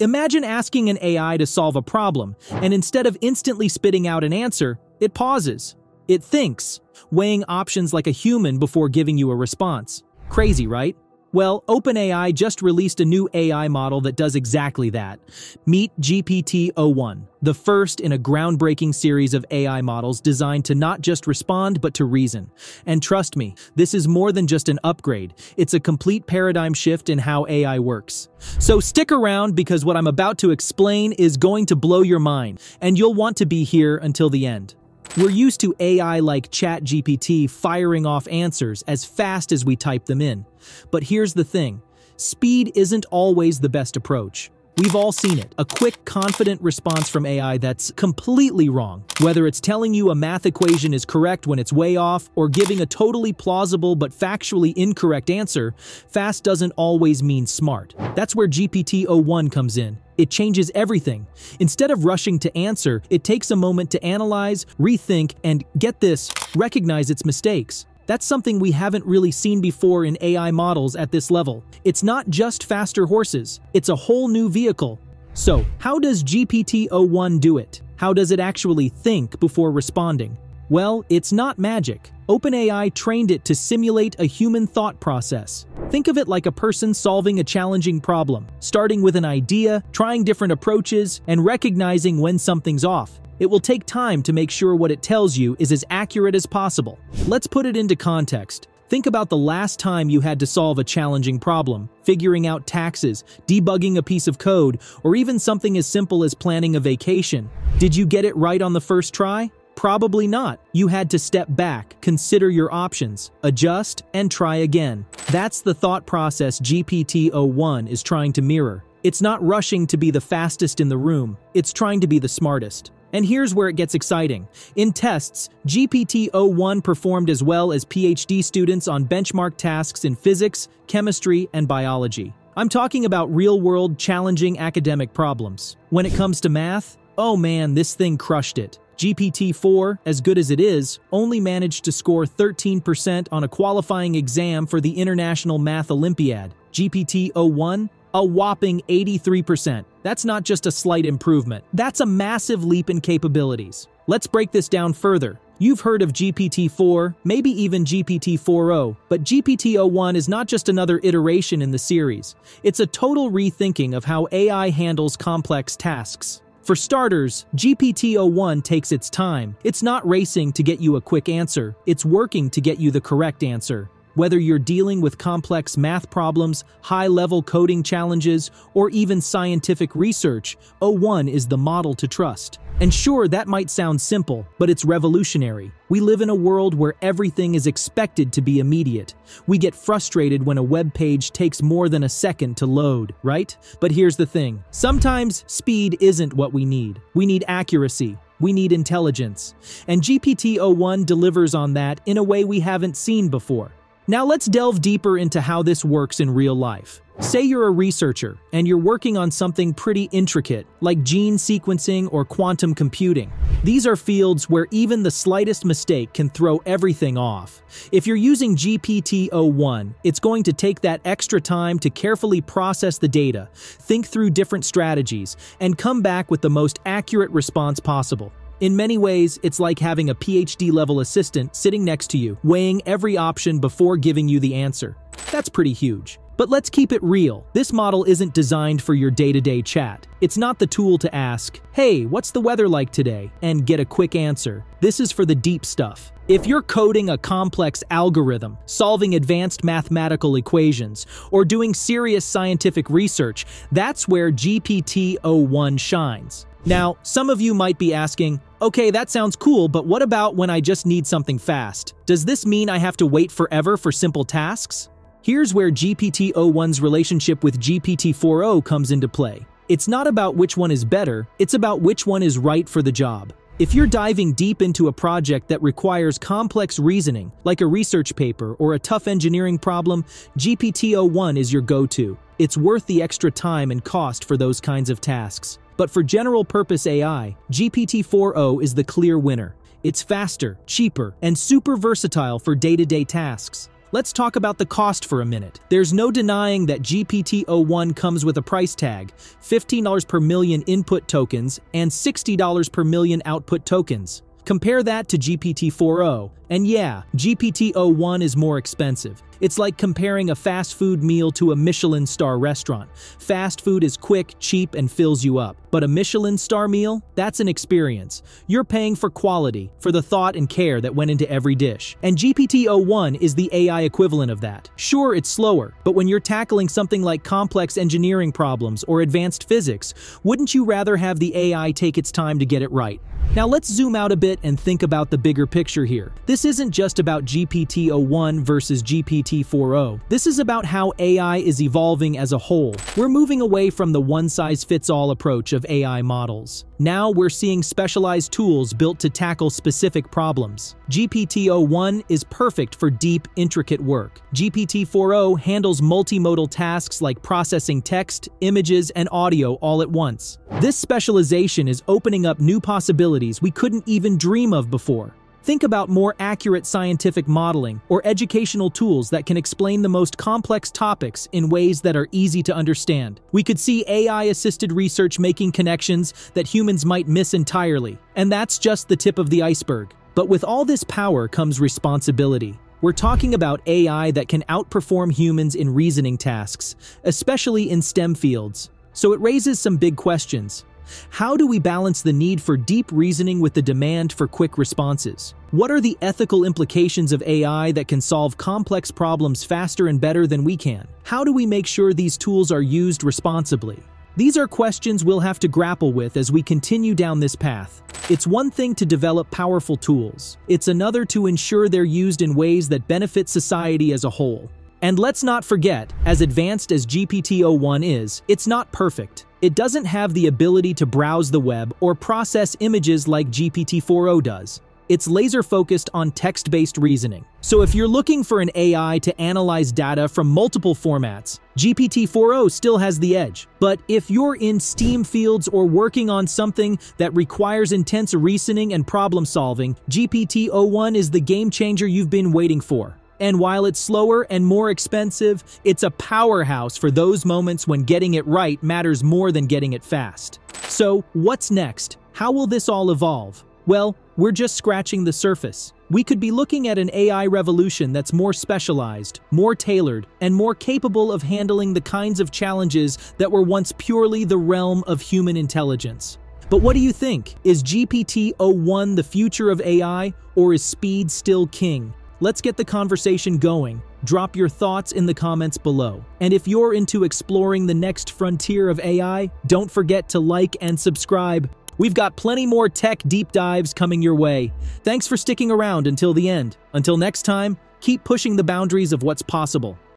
Imagine asking an AI to solve a problem, and instead of instantly spitting out an answer, it pauses. It thinks, weighing options like a human before giving you a response. Crazy, right? Well, OpenAI just released a new AI model that does exactly that. Meet GPT-o1, the first in a groundbreaking series of AI models designed to not just respond, but to reason. And trust me, this is more than just an upgrade. It's a complete paradigm shift in how AI works. So stick around, because what I'm about to explain is going to blow your mind, and you'll want to be here until the end. We're used to AI like ChatGPT firing off answers as fast as we type them in. But here's the thing, speed isn't always the best approach. We've all seen it, a quick, confident response from AI that's completely wrong. Whether it's telling you a math equation is correct when it's way off, or giving a totally plausible but factually incorrect answer, fast doesn't always mean smart. That's where GPT-o1 comes in. It changes everything. Instead of rushing to answer, it takes a moment to analyze, rethink, and, get this, recognize its mistakes. That's something we haven't really seen before in AI models at this level. It's not just faster horses, it's a whole new vehicle. So, how does GPT-o1 do it? How does it actually think before responding? Well, it's not magic. OpenAI trained it to simulate a human thought process. Think of it like a person solving a challenging problem, starting with an idea, trying different approaches, and recognizing when something's off. It will take time to make sure what it tells you is as accurate as possible. Let's put it into context. Think about the last time you had to solve a challenging problem, figuring out taxes, debugging a piece of code, or even something as simple as planning a vacation. Did you get it right on the first try? Probably not. You had to step back, consider your options, adjust, and try again. That's the thought process GPT-o1 is trying to mirror. It's not rushing to be the fastest in the room, it's trying to be the smartest. And here's where it gets exciting. In tests, GPT-o1 performed as well as PhD students on benchmark tasks in physics, chemistry, and biology. I'm talking about real-world, challenging academic problems. When it comes to math, oh man, this thing crushed it. GPT-4, as good as it is, only managed to score 13% on a qualifying exam for the International Math Olympiad. GPT-o1, a whopping 83%. That's not just a slight improvement. That's a massive leap in capabilities. Let's break this down further. You've heard of GPT-4, maybe even GPT-4o, but GPT-o1 is not just another iteration in the series. It's a total rethinking of how AI handles complex tasks. For starters, GPT-o1 takes its time. It's not racing to get you a quick answer. It's working to get you the correct answer. Whether you're dealing with complex math problems, high-level coding challenges, or even scientific research, o1 is the model to trust. And sure, that might sound simple, but it's revolutionary. We live in a world where everything is expected to be immediate. We get frustrated when a web page takes more than a second to load, right? But here's the thing. Sometimes speed isn't what we need. We need accuracy. We need intelligence. And GPT-o1 delivers on that in a way we haven't seen before. Now let's delve deeper into how this works in real life. Say you're a researcher, and you're working on something pretty intricate, like gene sequencing or quantum computing. These are fields where even the slightest mistake can throw everything off. If you're using GPT-o1, it's going to take that extra time to carefully process the data, think through different strategies, and come back with the most accurate response possible. In many ways, it's like having a PhD-level assistant sitting next to you, weighing every option before giving you the answer. That's pretty huge. But let's keep it real. This model isn't designed for your day-to-day chat. It's not the tool to ask, "Hey, what's the weather like today?" and get a quick answer. This is for the deep stuff. If you're coding a complex algorithm, solving advanced mathematical equations, or doing serious scientific research, that's where GPT-o1 shines. Now, some of you might be asking, okay, that sounds cool, but what about when I just need something fast? Does this mean I have to wait forever for simple tasks? Here's where GPT-o1's relationship with GPT-4o comes into play. It's not about which one is better, it's about which one is right for the job. If you're diving deep into a project that requires complex reasoning, like a research paper or a tough engineering problem, GPT-o1 is your go-to. It's worth the extra time and cost for those kinds of tasks. But for general-purpose AI, GPT-4o is the clear winner. It's faster, cheaper, and super versatile for day-to-day tasks. Let's talk about the cost for a minute. There's no denying that GPT-o1 comes with a price tag, $15 per million input tokens and $60 per million output tokens. Compare that to GPT-4o, and yeah, GPT-o1 is more expensive. It's like comparing a fast food meal to a Michelin star restaurant. Fast food is quick, cheap, and fills you up. But a Michelin star meal? That's an experience. You're paying for quality, for the thought and care that went into every dish. And GPT-o1 is the AI equivalent of that. Sure, it's slower, but when you're tackling something like complex engineering problems or advanced physics, wouldn't you rather have the AI take its time to get it right? Now let's zoom out a bit and think about the bigger picture here. This isn't just about GPT-o1 versus GPT-4o. This is about how AI is evolving as a whole. We're moving away from the one-size-fits-all approach of AI models. Now we're seeing specialized tools built to tackle specific problems. GPT-o1 is perfect for deep, intricate work. GPT-4o handles multimodal tasks like processing text, images, and audio all at once. This specialization is opening up new possibilities we couldn't even dream of before. Think about more accurate scientific modeling or educational tools that can explain the most complex topics in ways that are easy to understand. We could see AI-assisted research making connections that humans might miss entirely. And that's just the tip of the iceberg. But with all this power comes responsibility. We're talking about AI that can outperform humans in reasoning tasks, especially in STEM fields. So it raises some big questions. How do we balance the need for deep reasoning with the demand for quick responses? What are the ethical implications of AI that can solve complex problems faster and better than we can? How do we make sure these tools are used responsibly? These are questions we'll have to grapple with as we continue down this path. It's one thing to develop powerful tools. It's another to ensure they're used in ways that benefit society as a whole. And let's not forget, as advanced as GPT-o1 is, it's not perfect. It doesn't have the ability to browse the web or process images like GPT-4o does. It's laser-focused on text-based reasoning. So if you're looking for an AI to analyze data from multiple formats, GPT-4o still has the edge. But if you're in STEAM fields or working on something that requires intense reasoning and problem-solving, GPT-o1 is the game-changer you've been waiting for. And while it's slower and more expensive, it's a powerhouse for those moments when getting it right matters more than getting it fast. So, what's next? How will this all evolve? Well, we're just scratching the surface. We could be looking at an AI revolution that's more specialized, more tailored, and more capable of handling the kinds of challenges that were once purely the realm of human intelligence. But what do you think? Is GPT-o1 the future of AI, or is speed still king? Let's get the conversation going. Drop your thoughts in the comments below. And if you're into exploring the next frontier of AI, don't forget to like and subscribe. We've got plenty more tech deep dives coming your way. Thanks for sticking around until the end. Until next time, keep pushing the boundaries of what's possible.